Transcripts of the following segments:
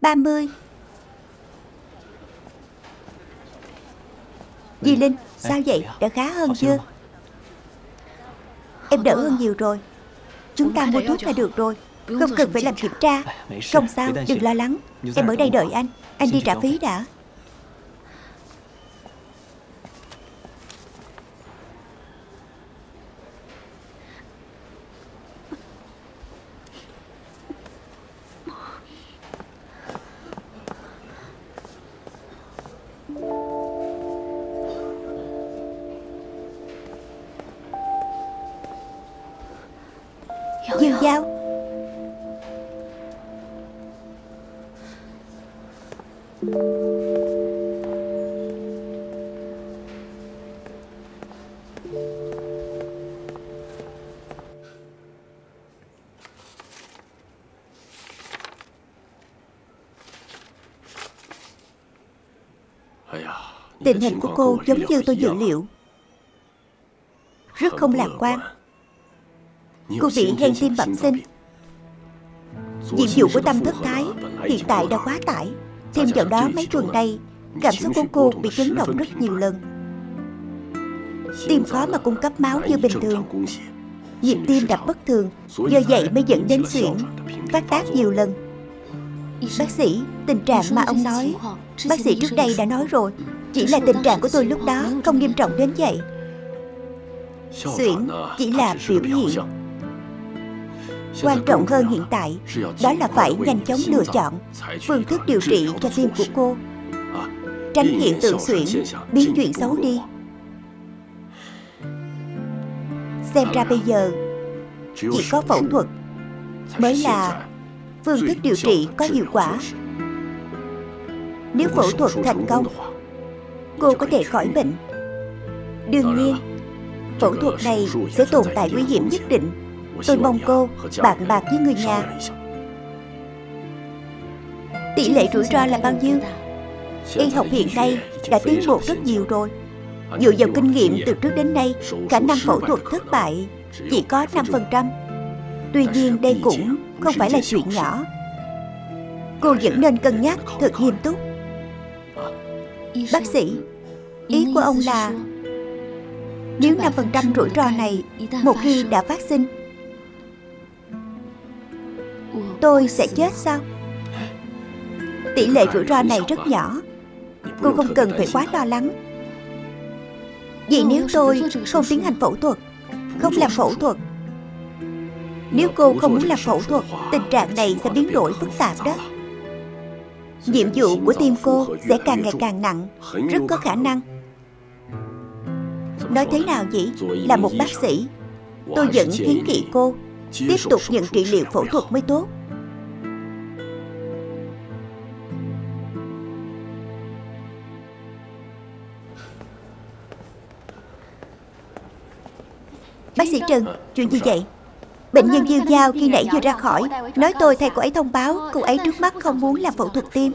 30. Di Linh, sao vậy? Đã khá hơn chưa? Em đỡ hơn nhiều rồi. Chúng ta mua thuốc là được rồi, không cần phải làm kiểm tra. Không sao, đừng lo lắng. Em ở đây đợi anh. Anh đi trả phí đã. Diêu Giao, tình hình của cô giống như tôi dự liệu, rất không lạc quan. Cô bị hen tim bẩm sinh. Nhiệm vụ của tâm thất thái hiện tại đã quá tải. Thêm vào đó mấy tuần nay, cảm xúc của cô bị chấn động rất nhiều lần. Tim khó mà cung cấp máu như bình thường. Nhịp tim đập bất thường, do vậy mới dẫn đến suyễn phát tác nhiều lần. Bác sĩ, tình trạng mà ông nói, bác sĩ trước đây đã nói rồi. Chỉ là tình trạng của tôi lúc đó không nghiêm trọng đến vậy. Suyễn chỉ là biểu hiện. Quan trọng hơn hiện tại, đó là phải nhanh chóng lựa chọn phương thức điều trị cho tim của cô, tránh hiện tượng suyễn biến chuyện xấu đi. Xem ra bây giờ chỉ có phẫu thuật mới là phương thức điều trị có hiệu quả. Nếu phẫu thuật thành công, cô có thể khỏi bệnh. Đương nhiên, phẫu thuật này sẽ tồn tại nguy hiểm nhất định. Tôi mong cô bàn bạc với người nhà. Tỷ lệ rủi ro là bao nhiêu? Y học hiện nay đã tiến bộ rất nhiều rồi. Dựa vào kinh nghiệm từ trước đến nay, khả năng phẫu thuật thất bại chỉ có 5%. Tuy nhiên đây cũng không phải là chuyện nhỏ. Cô vẫn nên cân nhắc thật nghiêm túc. Bác sĩ, ý của ông là nếu 5% rủi ro này một khi đã phát sinh, tôi sẽ chết sao? Tỷ lệ rủi ro này rất nhỏ, cô không cần phải quá lo lắng. Vì nếu tôi không tiến hành phẫu thuật, không làm phẫu thuật, nếu cô không muốn làm phẫu thuật, tình trạng này sẽ biến đổi phức tạp đó. Nhiệm vụ của tim cô sẽ càng ngày càng nặng, rất có khả năng. Nói thế nào vậy? Là một bác sĩ, tôi vẫn kiến nghị cô tiếp tục nhận trị liệu phẫu thuật mới tốt. Bác sĩ Trần, chuyện gì vậy? Bệnh nhân Diêu Giao khi nãy vừa ra khỏi, nói tôi thay cô ấy thông báo cô ấy trước mắt không muốn làm phẫu thuật tim.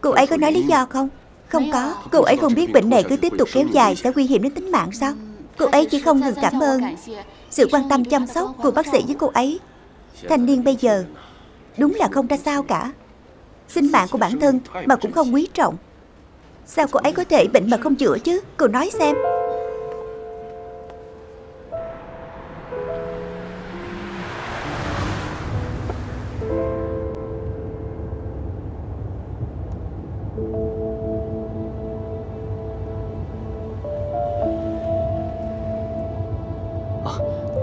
Cô ấy có nói lý do không? Không có. Cô ấy không biết bệnh này cứ tiếp tục kéo dài sẽ nguy hiểm đến tính mạng sao? Cô ấy chỉ không ngừng cảm ơn sự quan tâm chăm sóc của bác sĩ với cô ấy. Thanh niên bây giờ đúng là không ra sao cả. Sinh mạng của bản thân mà cũng không quý trọng. Sao cô ấy có thể bệnh mà không chữa chứ? Cô nói xem.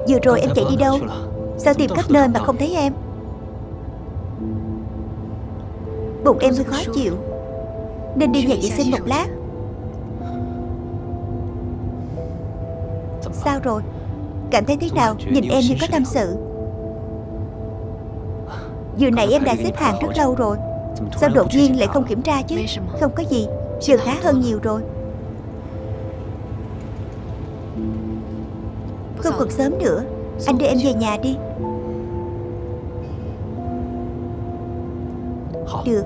Vừa rồi em chạy đi đâu? Sao tìm khắp nơi mà không thấy em? Bụng em hơi khó chịu nên đi nhà vệ sinh một lát. Sao rồi? Cảm thấy thế nào? Nhìn em như có tâm sự. Vừa nãy em đã xếp hàng rất lâu rồi, sao đột nhiên lại không kiểm tra chứ? Không có gì, giờ khá hơn nhiều rồi. Không còn sớm nữa, anh đưa em về nhà đi. Được.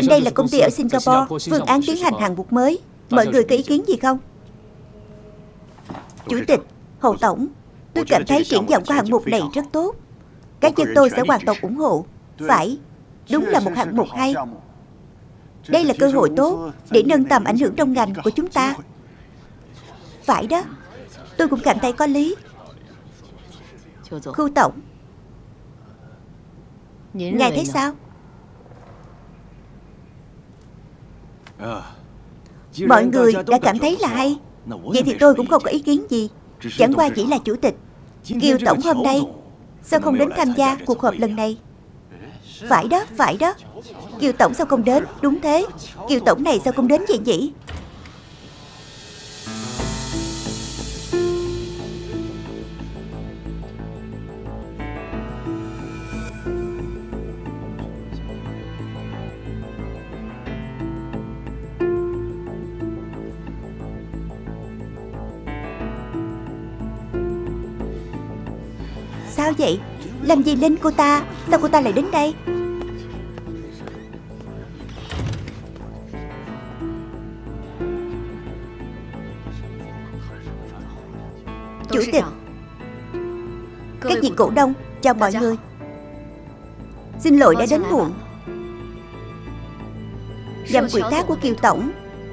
Trên đây là công ty ở Singapore, phương án tiến hành hạng mục mới. Mọi người có ý kiến gì không? Chủ tịch, Hồ Tổng, tôi cảm thấy triển vọng của hạng mục này rất tốt. Cá nhân tôi sẽ hoàn toàn ủng hộ. Phải, đúng là một hạng mục hay. Đây là cơ hội tốt để nâng tầm ảnh hưởng trong ngành của chúng ta. Phải đó, tôi cũng cảm thấy có lý. Khu Tổng, ngài thấy sao? Mọi người đã cảm thấy là hay, vậy thì tôi cũng không có ý kiến gì. Chẳng qua chỉ là chủ tịch Kiều Tổng hôm nay sao không đến tham gia cuộc họp lần này? Phải đó, phải đó. Kiều Tổng sao không đến? Đúng thế, Kiều Tổng này sao không đến vậy nhỉ? Sao vậy? Làm gì Linh cô ta? Sao cô ta lại đến đây? Chủ tịch, các vị cổ đông, chào mọi người. Xin lỗi đã đến muộn. Nhằm ủy thác của Kiều Tổng,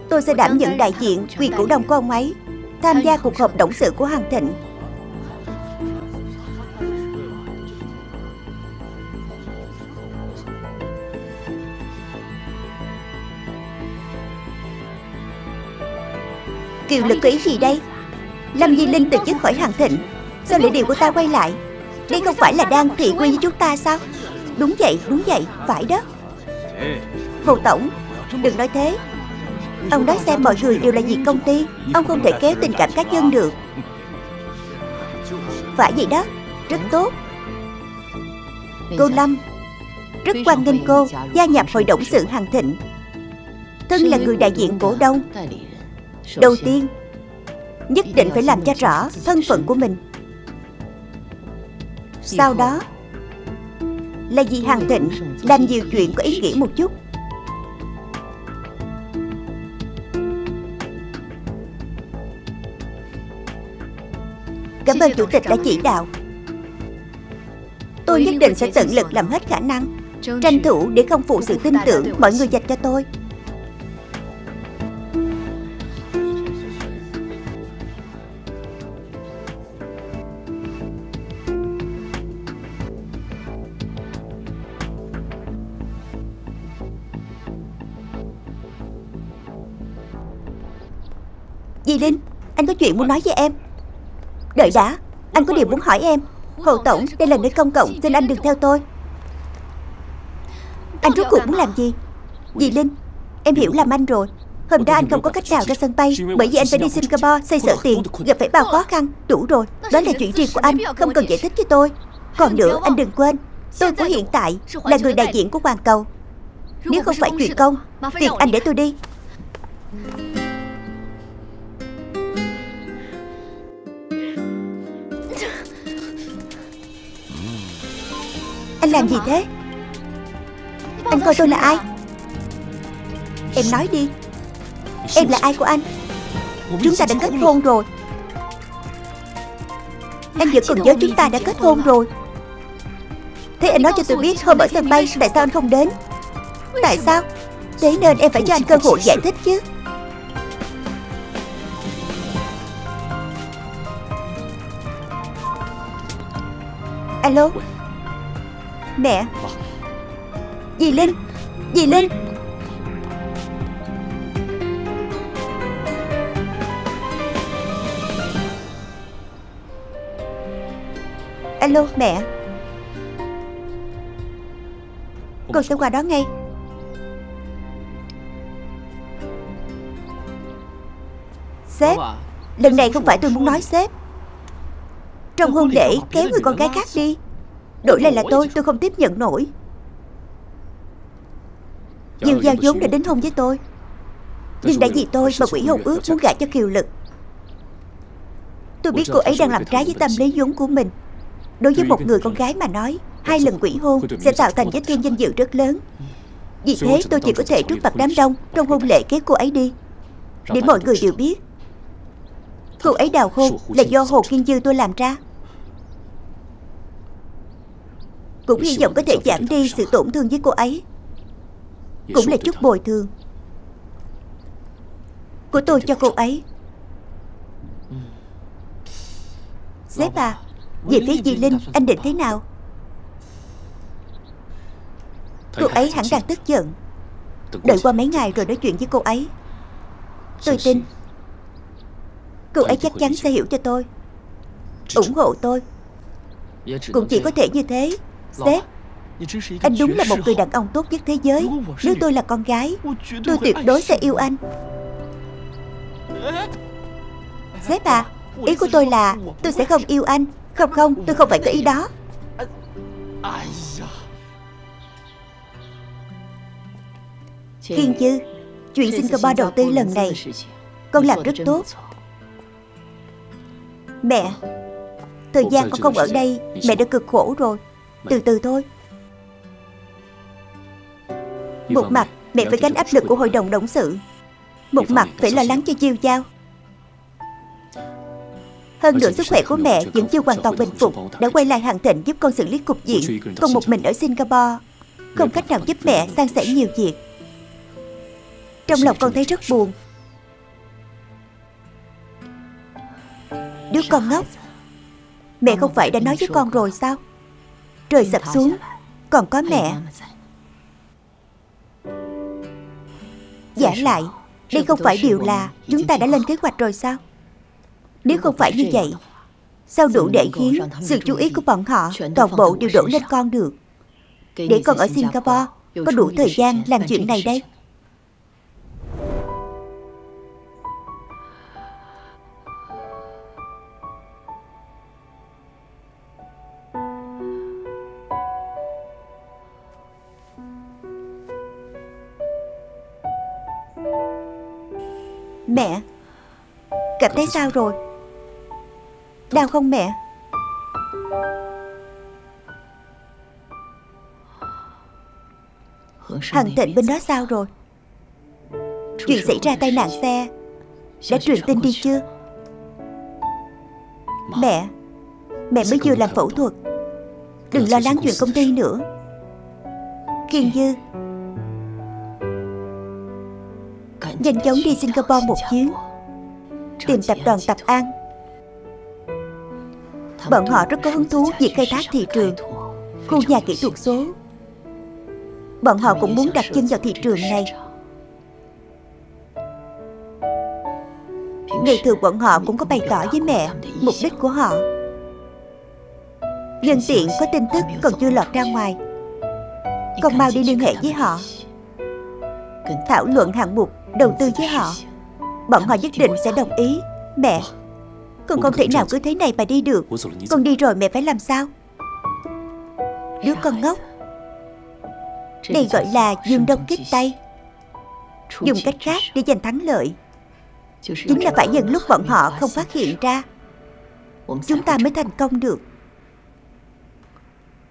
tôi sẽ đảm nhận đại diện quyền cổ đông của ông ấy tham gia cuộc họp董sự của Hằng Thịnh. Kiều Lực có ý gì đây? Làm gì Linh từ chức khỏi Hằng Thịnh? Sao lại điều của ta quay lại? Đây không phải là đang thị quy với chúng ta sao? Đúng vậy, phải đó. Hồ Tổng, đừng nói thế. Ông nói xem mọi người đều là việc công ty, ông không thể kéo tình cảm cá nhân được. Phải vậy đó, rất tốt. Cô Lâm, rất hoan nghênh cô gia nhập hội đồng sự Hằng Thịnh. Thân là người đại diện cổ đông, đầu tiên nhất định phải làm cho rõ thân phận của mình. Sau đó là vì Hằng Thịnh làm nhiều chuyện có ý nghĩa một chút. Cảm ơn chủ tịch đã chỉ đạo. Tôi nhất định sẽ tận lực làm hết khả năng, tranh thủ để không phụ sự tin tưởng mọi người dành cho tôi. Di Linh, anh có chuyện muốn nói với em. Đợi đã, anh có điều muốn hỏi em. Hồ Tổng, đây là nơi công cộng, xin anh đừng theo tôi. Anh rốt cuộc muốn làm gì? Di Linh, em hiểu làm anh rồi. Hôm đó anh không có cách nào ra sân bay, bởi vì anh phải đi Singapore xoay sở tiền, gặp phải bao khó khăn. Đủ rồi, đó là chuyện riêng của anh, không cần giải thích với tôi. Còn nữa, anh đừng quên, tôi của hiện tại là người đại diện của Hoàng Cầu. Nếu không phải chuyện công, việc anh để tôi đi. Anh làm gì thế? Anh coi tôi là ai? Em nói đi, em là ai của anh? Chúng ta đã kết hôn rồi. Anh vẫn còn nhớ chúng ta đã kết hôn rồi. Thế anh nói cho tôi biết hôm ở sân bay tại sao anh không đến? Tại sao? Thế nên em phải cho anh cơ hội giải thích chứ. Alo. Mẹ. Dì Linh, dì Linh. Alo mẹ, con sẽ qua đó ngay. Sếp, lần này không phải tôi muốn nói sếp. Trong hôn lễ kéo người con gái khác đi. Đổi lại là tôi không tiếp nhận nổi. Diêu Giao vốn đã đến hôn với tôi, nhưng đã vì tôi mà quỷ hôn ước muốn gả cho Kiều Lực. Tôi biết cô ấy đang làm trái với tâm lý vốn của mình. Đối với một người con gái mà nói, 2 lần quỷ hôn sẽ tạo thành vết thương danh dự rất lớn. Vì thế tôi chỉ có thể trước mặt đám đông trong hôn lễ kéo cô ấy đi, để mọi người đều biết cô ấy đào hôn là do Hồ Kiên Dư tôi làm ra. Cũng hy vọng có thể giảm đi sự tổn thương với cô ấy, cũng là chút bồi thường của tôi cho cô ấy. Sếp à, về phía Di Linh anh định thế nào? Cô ấy hẳn đang tức giận. Đợi qua mấy ngày rồi nói chuyện với cô ấy. Tôi tin cô ấy chắc chắn sẽ hiểu cho tôi, ủng hộ tôi. Cũng chỉ có thể như thế. Sếp, anh đúng là một người đàn ông tốt nhất thế giới. Nếu tôi là con gái, tôi tuyệt đối sẽ yêu anh. Sếp à, ý của tôi là tôi sẽ không yêu anh. Không không, tôi không phải có ý đó. Kiên Dư, chuyện Singapore đầu tư lần này con làm rất tốt. Mẹ, thời gian con không ở đây mẹ đã cực khổ rồi. Từ từ thôi. Một mặt mẹ phải gánh áp lực của hội đồng đồng sự, một mặt phải lo lắng cho Diêu Giao. Hơn nữa sức khỏe của mẹ vẫn chưa hoàn toàn bình phục. Đã quay lại Hằng Thịnh giúp con xử lý cục diện. Con một mình ở Singapore, không cách nào giúp mẹ san sẻ nhiều việc. Trong lòng con thấy rất buồn. Đứa con ngốc. Mẹ không phải đã nói với con rồi sao? Trời sập xuống còn có mẹ. Giả lại, đây không phải điều là chúng ta đã lên kế hoạch rồi sao? Nếu không phải như vậy, sao đủ để khiến sự chú ý của bọn họ toàn bộ đều đổ lên con được? Để con ở Singapore có đủ thời gian làm chuyện này đây. Mẹ, cảm thấy sao rồi? Đau không mẹ? Hằng Thịnh bên đó sao rồi? Chuyện xảy ra tai nạn xe đã truyền tin đi chưa? Mẹ, mẹ mới vừa làm phẫu thuật. Đừng lo lắng chuyện công ty nữa. Kiên Dư, nhanh chóng đi Singapore một chuyến, tìm tập đoàn Tập An. Bọn họ rất có hứng thú việc khai thác thị trường khu nhà kỹ thuật số. Bọn họ cũng muốn đặt chân vào thị trường này. Ngày thường bọn họ cũng có bày tỏ với mẹ mục đích của họ. Nhân tiện có tin tức còn chưa lọt ra ngoài, con mau đi liên hệ với họ, thảo luận hạng mục đầu tư với họ. Bọn họ nhất định sẽ đồng ý. Mẹ, con không thể nào cứ thế này mà đi được. Con đi rồi mẹ phải làm sao? Đứa con ngốc. Đây gọi là dương đông kích tây. Dùng cách khác để giành thắng lợi chính là phải dừng lúc bọn họ không phát hiện ra, chúng ta mới thành công được.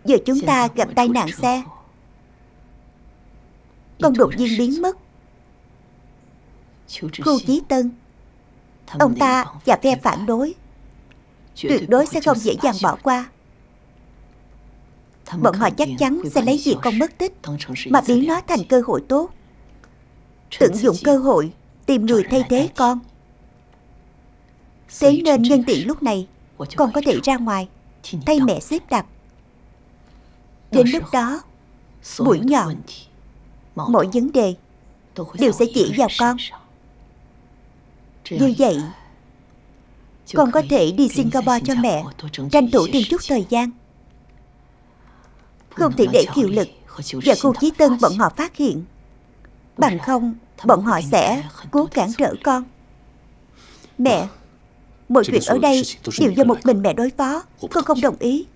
Giờ chúng ta gặp tai nạn xe, con đột nhiên biến mất. Khu Chí Tân, ông ta và phe phản đối tuyệt đối sẽ không dễ dàng bỏ qua. Bọn họ chắc chắn sẽ lấy việc con mất tích mà biến nó thành cơ hội tốt, tận dụng cơ hội tìm người thay thế con. Thế nên nhân tiện lúc này con có thể ra ngoài thay mẹ xếp đặt. Đến lúc đó mũi nhọn mọi vấn đề đều sẽ chỉ vào con. Như vậy con có thể đi Singapore cho mẹ, tranh thủ thêm chút thời gian. Không thể để Kiều Lực và Khu Chí Tân bọn họ phát hiện, bằng không bọn họ sẽ cố cản trở con. Mẹ, mọi chuyện ở đây đều do một mình mẹ đối phó, con không đồng ý.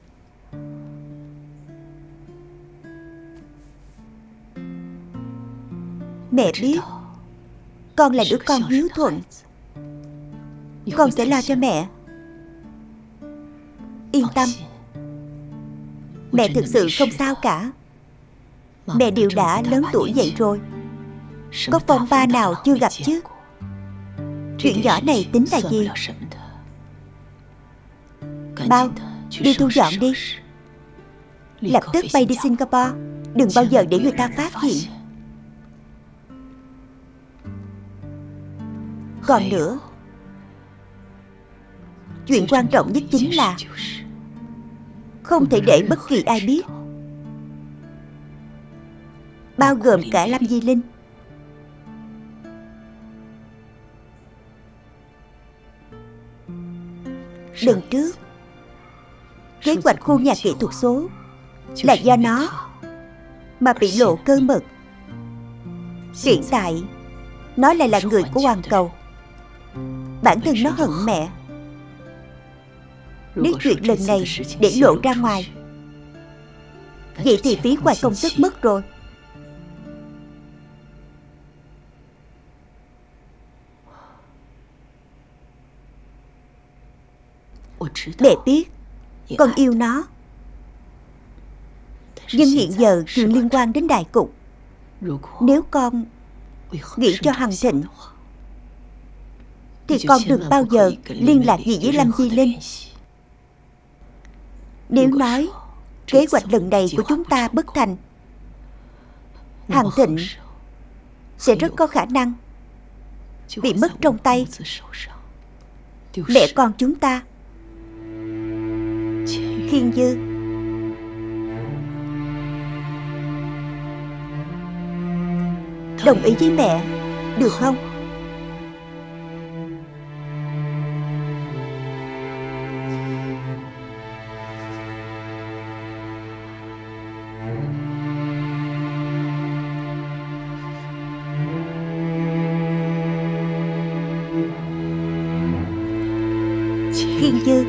Mẹ biết con là đứa con hiếu thuận, con sẽ lo cho mẹ. Yên tâm, mẹ thực sự không sao cả. Mẹ đều đã lớn tuổi vậy rồi, có phong ba nào chưa gặp chứ? Chuyện nhỏ này tính là gì? Bao, đi thu dọn đi. Lập tức bay đi Singapore. Đừng bao giờ để người ta phát hiện. Còn nữa, chuyện quan trọng nhất chính là không thể để bất kỳ ai biết, bao gồm cả Lâm Di Linh. Lần trước, kế hoạch khu nhà kỹ thuật số là do nó mà bị lộ cơ mật. Hiện tại, nó lại là người của Hoàng Cầu. Bản thân nó hận mẹ. Nếu chuyện lần này để lộ ra ngoài, vậy thì phí hoài công sức mất rồi. Mẹ biết, con yêu nó. Nhưng hiện giờ chuyện liên quan đến đại cục, nếu con nghĩ cho Hằng Thịnh thì con đừng bao giờ liên lạc gì với Lâm Di Linh. Nếu nói kế hoạch lần này của chúng ta bất thành, Hằng Thịnh sẽ rất có khả năng bị mất trong tay. Mẹ con chúng ta, Kiên Dư. Đồng ý với mẹ, được không? Kiên Dư,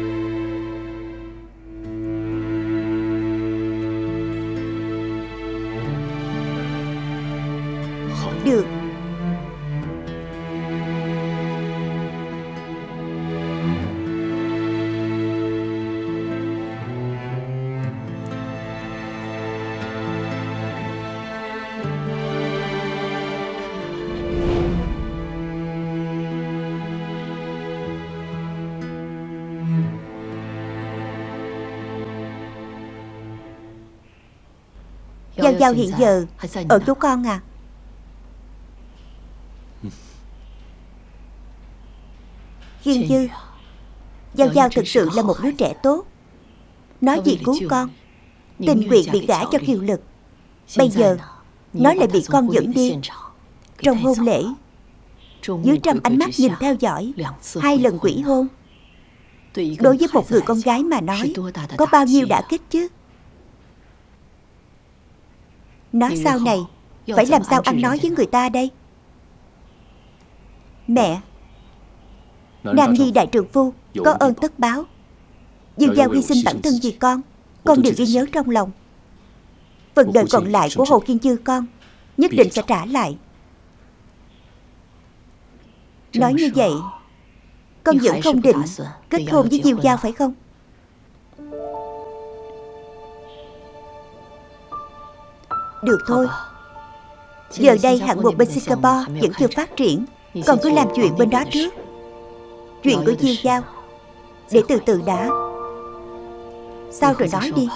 Giao Giao hiện giờ ở chỗ con à? Kiên Dư, Giao Giao thực sự là một đứa trẻ tốt. Nó vì cứu con tình nguyện bị gả cho Kiều Lực. Bây giờ nó lại bị con dẫn đi. Trong hôn lễ, dưới trăm ánh mắt nhìn theo dõi, 2 lần quỷ hôn, đối với một người con gái mà nói có bao nhiêu đã kích chứ. Nó sau này phải làm sao ăn nói với người ta đây? Mẹ, Nam Nhi đại trượng phu có ơn tất báo. Diêu Giao hy sinh bản thân vì con đều ghi nhớ trong lòng. Phần đời còn lại của Hồ Kiên Dư con nhất định sẽ trả lại. Nói như vậy, con vẫn không định kết hôn với Diêu Giao phải không? Được thôi. Giờ đây hạng mục bên Singapore vẫn chưa phát triển, con cứ làm chuyện bên đó trước. Chuyện của Diêu Giao để từ từ đã, sao rồi nói đi.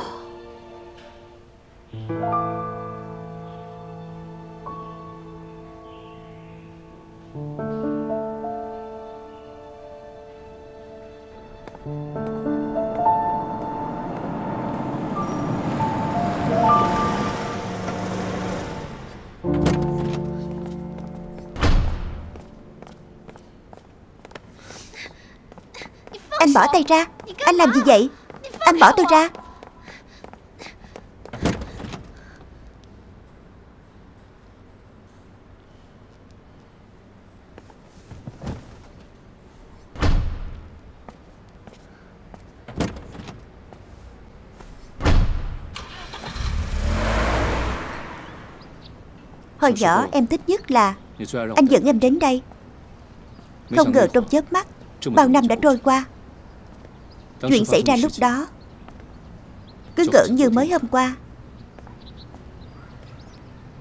Anh bỏ tay ra. Anh làm gì vậy? Anh bỏ tôi ra. Hồi nhỏ em thích nhất là anh dẫn em đến đây. Không ngờ trong chớp mắt bao năm đã trôi qua. Chuyện xảy ra lúc đó cứ ngỡ như mới hôm qua.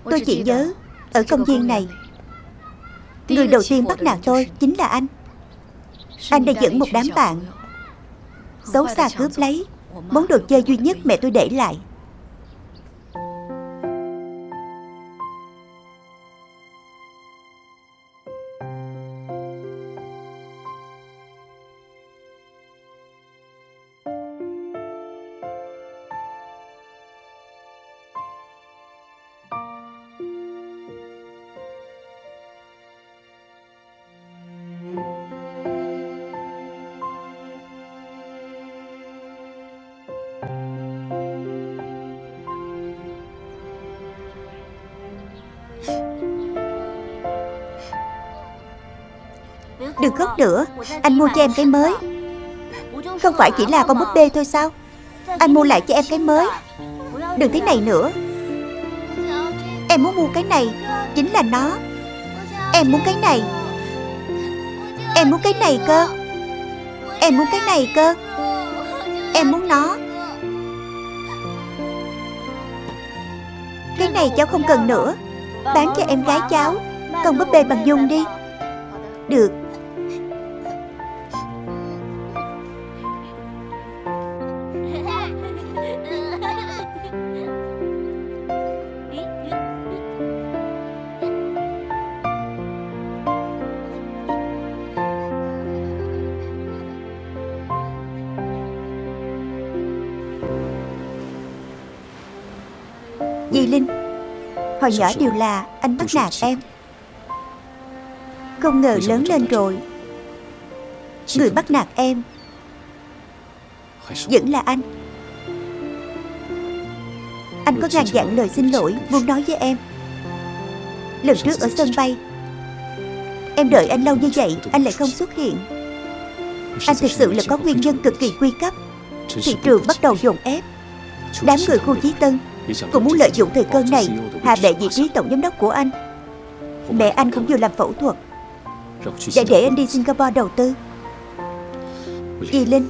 Tôi chỉ nhớ ở công viên này, người đầu tiên bắt nạt tôi chính là anh. Anh đã dẫn một đám bạn xấu xa cướp lấy món đồ chơi duy nhất mẹ tôi để lại. Đừng khóc nữa, anh mua cho em cái mới. Không phải chỉ là con búp bê thôi sao? Anh mua lại cho em cái mới. Đừng thế này nữa. Em muốn mua cái này, chính là nó. Em muốn cái này. Em muốn cái này cơ. Em muốn cái này cơ. Em muốn nó. Cái này cháu không cần nữa. Bán cho em gái cháu con búp bê bằng dung đi. Được. Di Linh, hồi nhỏ đều là anh bắt nạt em. Không ngờ lớn lên rồi, người bắt nạt em vẫn là anh. Anh có ngàn vạn lời xin lỗi muốn nói với em. Lần trước ở sân bay, em đợi anh lâu như vậy, anh lại không xuất hiện. Anh thực sự là có nguyên nhân cực kỳ nguy cấp. Thị trường bắt đầu dồn ép. Đám người Khu Chí Tân cũng muốn lợi dụng thời cơ này hạ bệ vị trí tổng giám đốc của anh. Mẹ anh cũng vừa làm phẫu thuật và để anh đi Singapore đầu tư. Di Linh,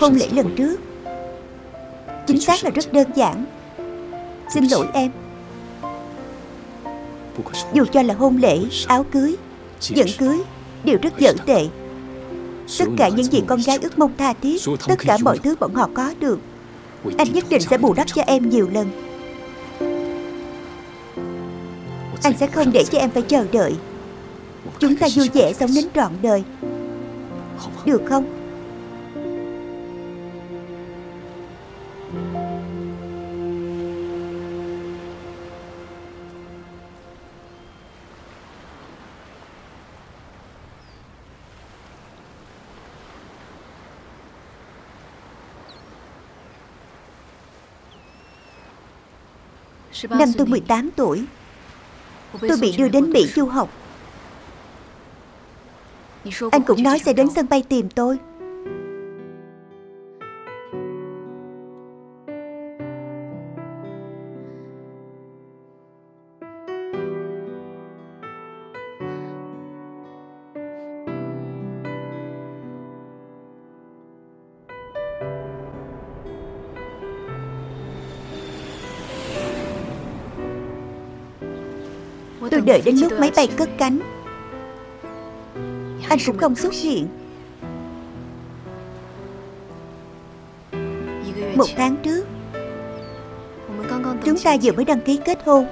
hôn lễ lần trước chính xác là rất đơn giản. Xin lỗi em. Dù cho là hôn lễ, áo cưới, dẫn cưới đều rất dở tệ. Tất cả những gì con gái ước mong tha thiết, tất cả mọi thứ bọn họ có được, anh nhất định sẽ bù đắp cho em nhiều lần. Anh sẽ không để cho em phải chờ đợi. Chúng ta vui vẻ sống đến trọn đời, được không? Năm tôi 18 tuổi, tôi bị đưa đến Mỹ du học. Anh cũng nói sẽ đến sân bay tìm tôi. Tôi đợi đến lúc máy bay cất cánh, anh cũng không xuất hiện. Một tháng trước, chúng ta vừa mới đăng ký kết hôn.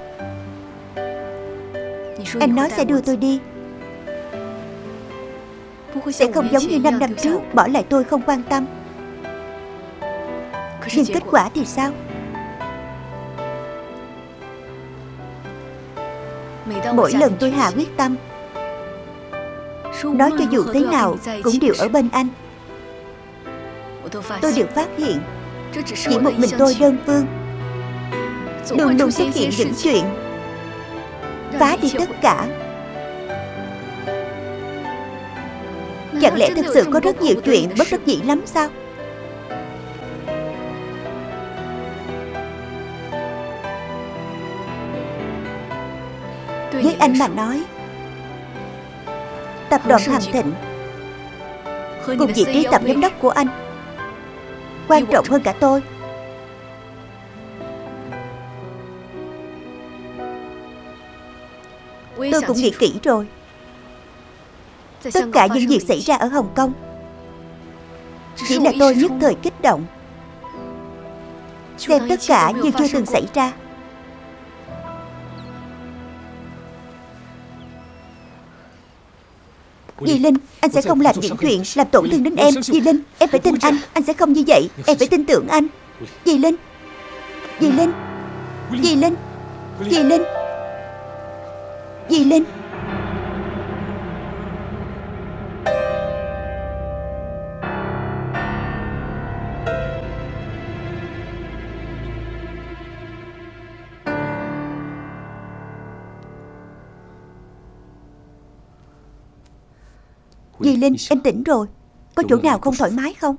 Anh nói sẽ đưa tôi đi, sẽ không giống như 5 năm trước bỏ lại tôi không quan tâm. Nhưng kết quả thì sao? Mỗi lần tôi hạ quyết tâm, nói cho dù thế nào cũng đều ở bên anh, tôi đều phát hiện chỉ một mình tôi đơn phương. Luôn luôn xuất hiện những chuyện phá đi tất cả. Chẳng lẽ thực sự có rất nhiều chuyện bất đắc dĩ lắm sao? Với anh mà nói, tập đoàn Hằng Thịnh cùng vị trí tập giám đốc của anh quan trọng hơn cả tôi. Tôi cũng nghĩ kỹ rồi. Tất cả những việc xảy ra ở Hồng Kông chỉ là tôi nhất thời kích động, xem tất cả như chưa từng xảy ra. Di Linh, anh sẽ không làm những chuyện làm tổn thương đến em. Di Linh, em phải tin anh sẽ không như vậy. Em phải tin tưởng anh. Di Linh, Di Linh, Di Linh, Di Linh, Di Linh. Di Linh, em tỉnh rồi. Có chỗ nào không thoải mái không?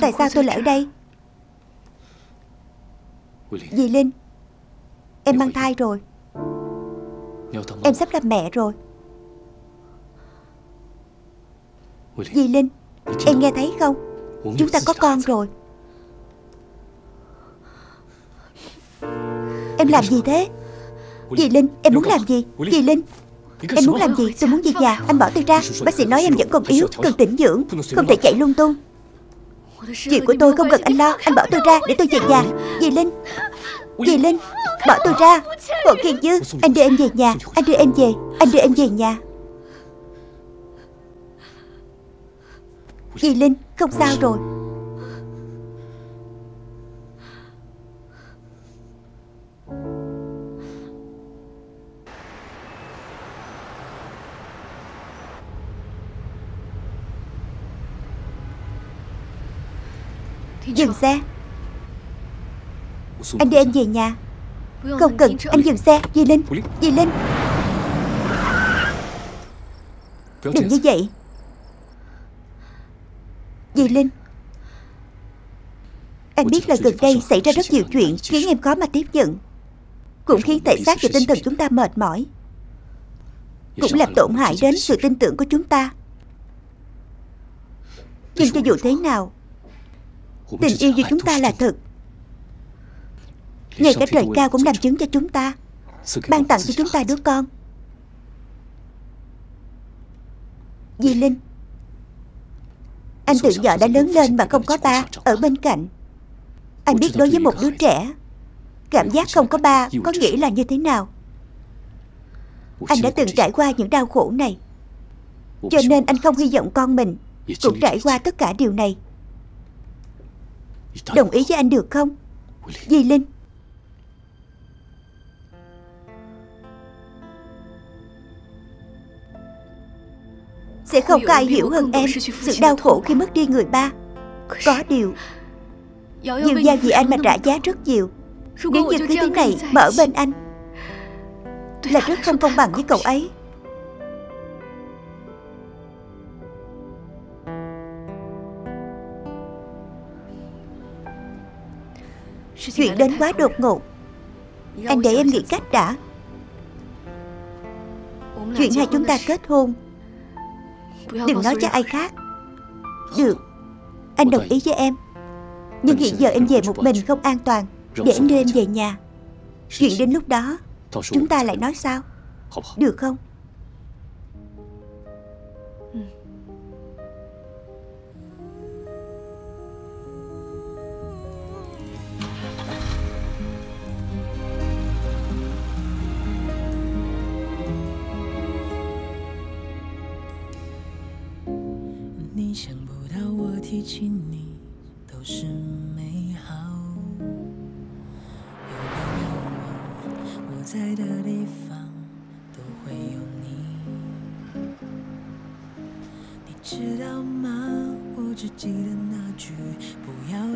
Tại sao tôi lại ở đây? Di Linh, em mang thai rồi. Em sắp làm mẹ rồi. Di Linh, em nghe thấy không? Chúng ta có con rồi. Em làm gì thế? Dì Linh, em muốn làm gì? Dì Linh, em muốn làm gì? Tôi muốn về nhà. Anh bỏ tôi ra. Bác sĩ nói em vẫn còn yếu, cần tĩnh dưỡng, không thể chạy lung tung. Chuyện của tôi không cần anh lo. Anh bỏ tôi ra để tôi về nhà. Dì Linh, Dì Linh, bỏ tôi ra. Hồ Kiên Dư, anh đưa em về nhà. Anh đưa em về. Anh đưa em về nhà. Dì Linh, không sao rồi. Dừng xe. Anh đưa em về nhà. Không cần, anh dừng xe. Di Linh, Di Linh, đừng như vậy. Di Linh, anh biết là gần đây xảy ra rất nhiều chuyện khiến em khó mà tiếp nhận, cũng khiến thể xác và tinh thần chúng ta mệt mỏi, cũng làm tổn hại đến sự tin tưởng của chúng ta. Nhưng cho dù thế nào, tình yêu giữa chúng ta là thật. Ngay cả trời cao cũng làm chứng cho chúng ta, ban tặng cho chúng ta đứa con. Di Linh, anh từ nhỏ đã lớn lên mà không có ta ở bên cạnh. Anh biết đối với một đứa trẻ, cảm giác không có ba có nghĩa là như thế nào. Anh đã từng trải qua những đau khổ này, cho nên anh không hy vọng con mình cũng trải qua tất cả điều này. Đồng ý với anh được không, Di Linh? Sẽ không có ai hiểu hơn em sự đau khổ khi mất đi người ba. Có điều Diêu Giao vì anh mà trả giá rất nhiều. Nếu như cái thứ này mà ở bên anh là rất không công bằng với cậu ấy. Chuyện đến quá đột ngột. Anh để em nghĩ cách đã. Chuyện hai chúng ta kết hôn, đừng nói cho ai khác. Được, anh đồng ý với em. Nhưng hiện giờ em về một mình không an toàn. Để anh đưa em về nhà. Chuyện đến lúc đó chúng ta lại nói sao? Được không? Hãy subscribe cho kênh Ghiền Mì Gõ để không bỏ lỡ những video hấp dẫn.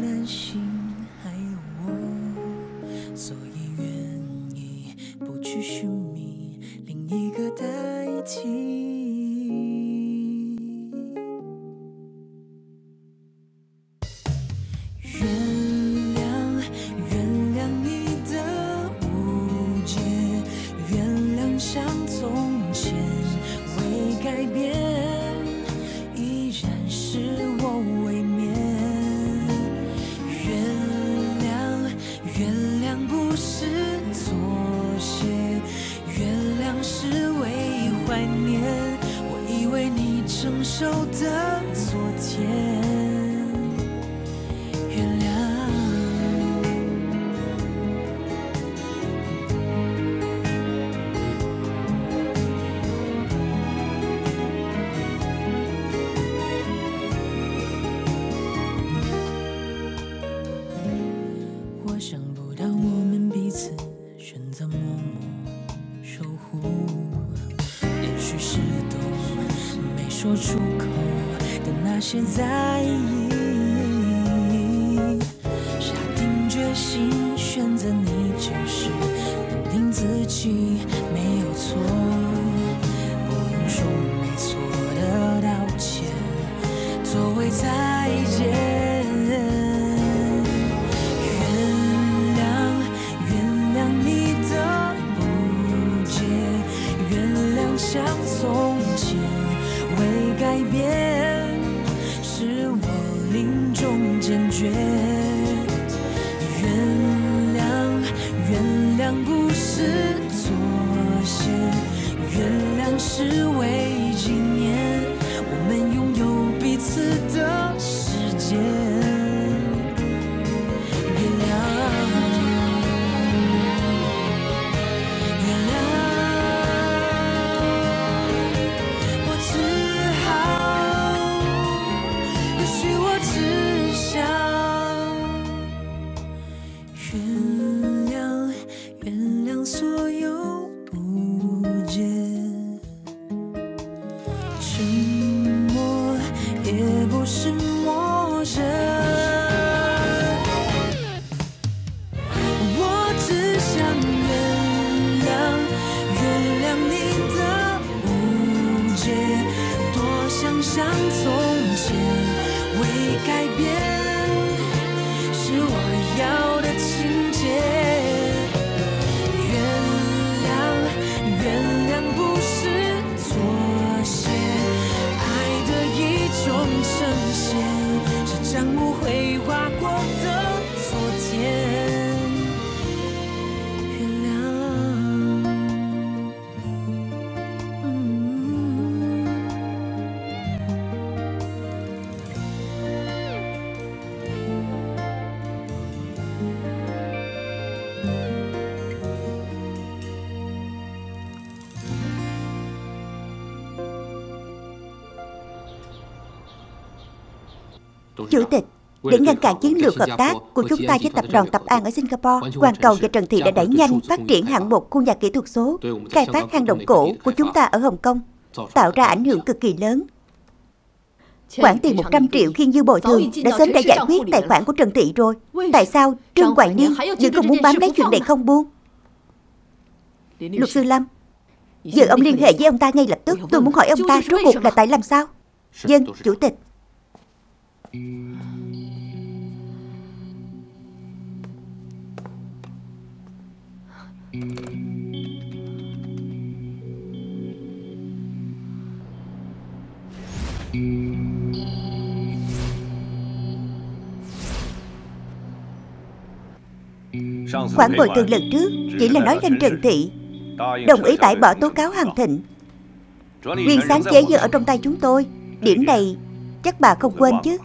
承受的昨天，原谅。我想不到我们彼此选择默默守护，也许是懂。 说出口的那些在意，下定决心选择你，就是肯定自己没有错，不用说没错的道歉，作为再见，原谅你的不解，原谅像从前。 会改变，是我临终坚决。原谅不是妥协，原谅是为纪念我们拥有彼此的世界。 Chủ tịch, để ngăn cản chiến lược hợp tác của chúng ta với tập đoàn Tập An ở Singapore, Hoàng Cầu và Trần Thị đã đẩy nhanh phát triển hạng mục khu nhà kỹ thuật số, khai thác hang động cổ của chúng ta ở Hồng Kông, tạo ra ảnh hưởng cực kỳ lớn. Khoản tiền 100 triệu Kiên Dư bồi thường đã sớm đã giải quyết tài khoản của Trần Thị rồi. Tại sao Trương Hoàng Niên vẫn không muốn bám lấy chuyện này không buông? Luật sư Lâm, giờ ông liên hệ với ông ta ngay lập tức. Tôi muốn hỏi ông ta rốt cuộc là tại làm sao? Vâng, Chủ tịch. Khoản bồi thường lần trước chỉ là nói danh Trần Thị đồng ý bãi bỏ tố cáo Hằng Thịnh. Riêng sáng chế giờ ở trong tay chúng tôi. Điểm này chắc bà không quên chứ.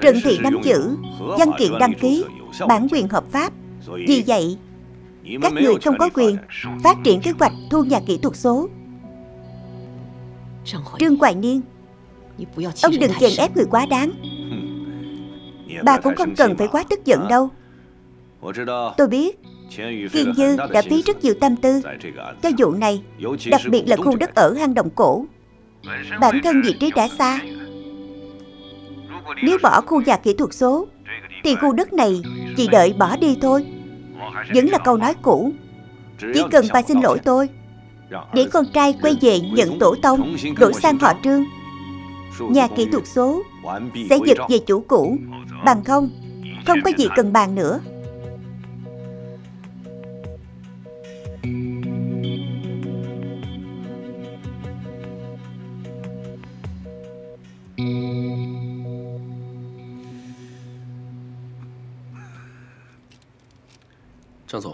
Trần Thị nắm giữ văn kiện đăng ký bản quyền hợp pháp. Vì vậy, các người không có quyền phát triển kế hoạch thu nhà kỹ thuật số. Trương Hoàng Niên, ông đừng chèn ép người quá đáng. Bà cũng không cần phải quá tức giận đâu. Tôi biết Kiên Dư đã phí rất nhiều tâm tư cho vụ này, đặc biệt là khu đất ở hang động cổ. Bản thân vị trí đã xa. Nếu bỏ khu nhà kỹ thuật số thì khu đất này chỉ đợi bỏ đi thôi. Vẫn là câu nói cũ. Chỉ cần bà xin lỗi tôi, để con trai quay về nhận tổ tông, đổi sang họ Trương, nhà kỹ thuật số sẽ giật về chủ cũ. Bằng không, không có gì cần bàn nữa.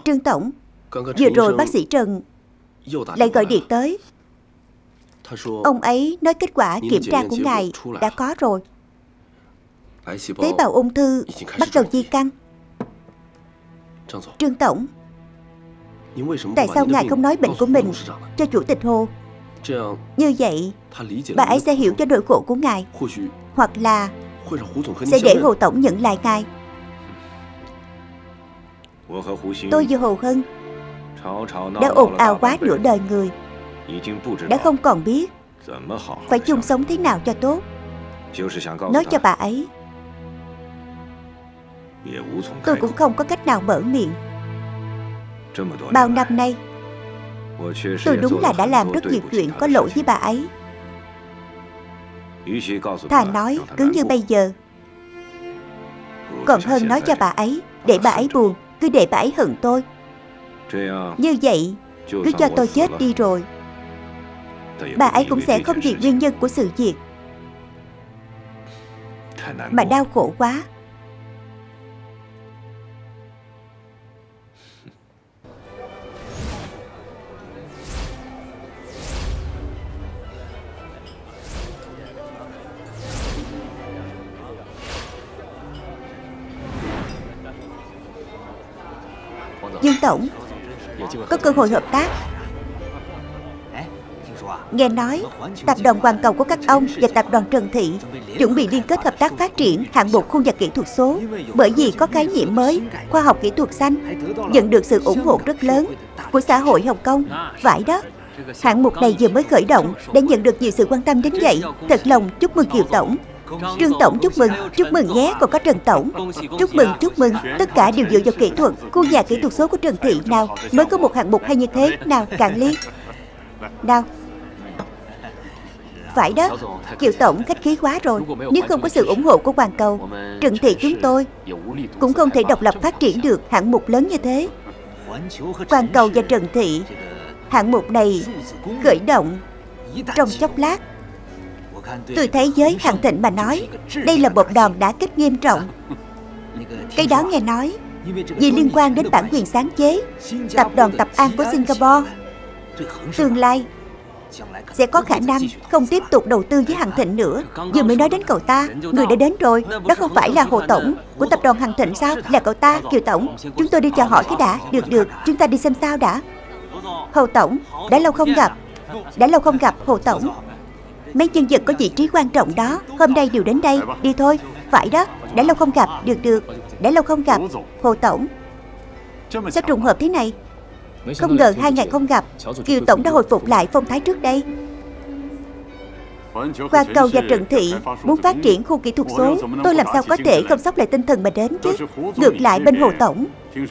Trương Tổng, vừa rồi bác sĩ Trần lại gọi điện tới. Ông ấy nói kết quả kiểm tra của ngài đã có rồi. Tế bào ung thư bắt đầu di căn. Trương Tổng, tại sao ngài không nói bệnh của mình cho Chủ tịch Hồ? Như vậy, bà ấy sẽ hiểu cho nỗi khổ của ngài. Hoặc là sẽ để Hồ Tổng nhận lại ngài. Tôi và Hồ Hân đã ồn ào quá nửa đời người, đã không còn biết phải chung sống thế nào cho tốt. Nói cho bà ấy, tôi cũng không có cách nào mở miệng. Bao năm nay, tôi đúng là đã làm rất nhiều chuyện có lỗi với bà ấy. Thà nói cứ như bây giờ, còn hơn nói cho bà ấy, để bà ấy buồn, cứ để bà ấy hận tôi. Như vậy, cứ cho tôi chết đi rồi, bà ấy cũng sẽ không vì nguyên nhân của sự việc mà đau khổ quá. Dương Tổng, có cơ hội hợp tác. Nghe nói Tập đoàn Hoàng Cầu của các ông và Tập đoàn Trần Thị chuẩn bị liên kết hợp tác phát triển hạng mục khu nhà kỹ thuật số, bởi vì có khái niệm mới khoa học kỹ thuật xanh, nhận được sự ủng hộ rất lớn của xã hội Hồng Kông. Phải đó, hạng mục này vừa mới khởi động đã nhận được nhiều sự quan tâm đến vậy. Thật lòng chúc mừng Kiều Tổng. Trương Tổng chúc mừng nhé, còn có Trần Tổng. Chúc mừng, tất cả đều dựa vào kỹ thuật. Khu nhà kỹ thuật số của Trần Thị nào mới có một hạng mục hay như thế, nào cạn ly. Nào. Phải đó, Kiều Tổng khách khí quá rồi. Nếu không có sự ủng hộ của Hoàng Cầu, Trần Thị chúng tôi cũng không thể độc lập phát triển được hạng mục lớn như thế. Hoàng Cầu và Trần Thị, hạng mục này khởi động trong chốc lát. Tôi thấy với Hằng Thịnh mà nói, đây là một đòn đả kích nghiêm trọng. Cái đó nghe nói vì liên quan đến bản quyền sáng chế Tập đoàn Tập An của Singapore, tương lai sẽ có khả năng không tiếp tục đầu tư với Hằng Thịnh nữa. Vừa mới nói đến cậu ta, người đã đến rồi. Đó không phải là Hồ Tổng của Tập đoàn Hằng Thịnh sao? Là cậu ta, Kiều Tổng. Chúng tôi đi chào hỏi cái đã. Được được, chúng ta đi xem sao đã. Hồ Tổng, đã lâu không gặp. Đã lâu không gặp Hồ Tổng. Mấy nhân vật có vị trí quan trọng đó hôm nay đều đến đây, đi thôi. Phải đó, đã lâu không gặp, được được. Đã lâu không gặp, Hồ Tổng. Sao trùng hợp thế này? Không ngờ 2 ngày không gặp, Kiều Tổng đã hồi phục lại phong thái trước đây. Hoàng Cầu và Trần Thị muốn phát triển khu kỹ thuật số, tôi làm sao có thể không sốc lại tinh thần mà đến chứ. Ngược lại bên Hồ Tổng,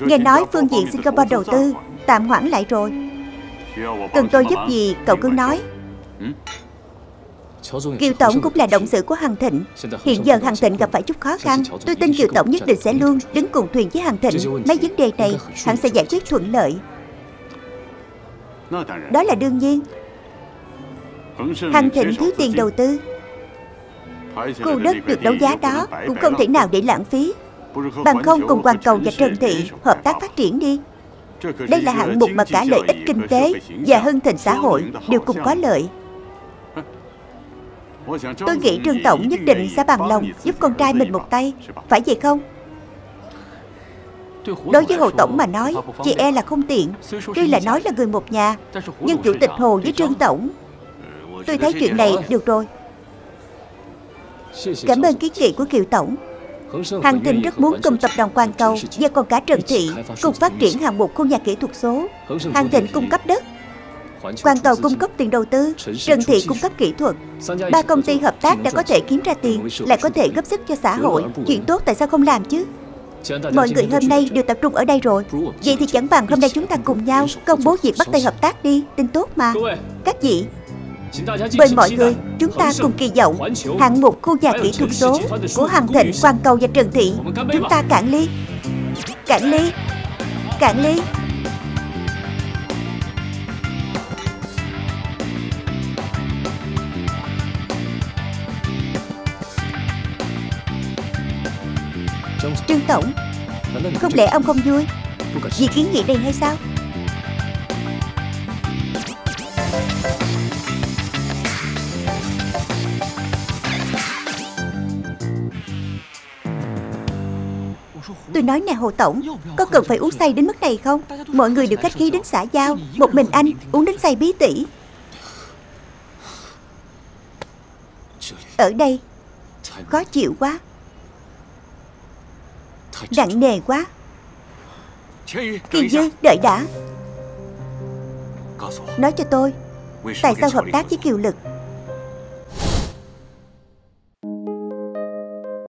nghe nói phương diện Singapore đầu tư tạm hoãn lại rồi. Cần tôi giúp gì cậu cứ nói. Kiều Tổng cũng là động sự của Hằng Thịnh. Hiện giờ Hằng Thịnh gặp phải chút khó khăn. Tôi tin Kiều Tổng nhất định sẽ luôn đứng cùng thuyền với Hằng Thịnh. Mấy vấn đề này hẳn sẽ giải quyết thuận lợi. Đó là đương nhiên. Hằng Thịnh thiếu tiền đầu tư, khu đất được đấu giá đó cũng không thể nào để lãng phí. Bằng không cùng Hoàng Cầu và Trần Thị hợp tác phát triển đi. Đây là hạng mục mà cả lợi ích kinh tế và hưng thịnh xã hội đều cùng có lợi. Tôi nghĩ Trương Tổng nhất định sẽ bằng lòng giúp con trai mình một tay, phải vậy không? Đối với Hồ Tổng mà nói, chị e là không tiện. Tuy là nói là người một nhà, nhưng Chủ tịch Hồ với Trương Tổng, tôi thấy chuyện này được rồi. Cảm ơn kiến nghị của Kiều Tổng. Hằng Thịnh rất muốn cùng Tập đoàn Hoàng Cầu và còn cả Trần Thị cùng phát triển hạng mục khu nhà kỹ thuật số. Hằng Thịnh cung cấp đất, Hoàng Cầu cung cấp tiền đầu tư, Trần Thị cung cấp kỹ thuật. 3 công ty hợp tác đã có thể kiếm ra tiền, lại có thể góp sức cho xã hội. Chuyện tốt tại sao không làm chứ? Mọi người hôm nay đều tập trung ở đây rồi, vậy thì chẳng bằng hôm nay chúng ta cùng nhau công bố việc bắt tay hợp tác đi. Tin tốt mà. Các vị, mời mọi người chúng ta cùng kỳ vọng hạng mục khu nhà kỹ thuật số của Hằng Thịnh, Hoàng Cầu và Trần Thị. Chúng ta cạn ly. Cạn ly. Cạn ly. Trương Tổng, không lẽ ông không vui vì kiến nghị này hay sao? Tôi nói nè Hồ Tổng, có cần phải uống say đến mức này không? Mọi người đều khách khí đến xã giao, một mình anh uống đến say bí tỉ. Ở đây khó chịu quá, nặng nề quá. Kiên Dư, đợi đã. Nói cho tôi, tại sao hợp tác với Kiều Lực?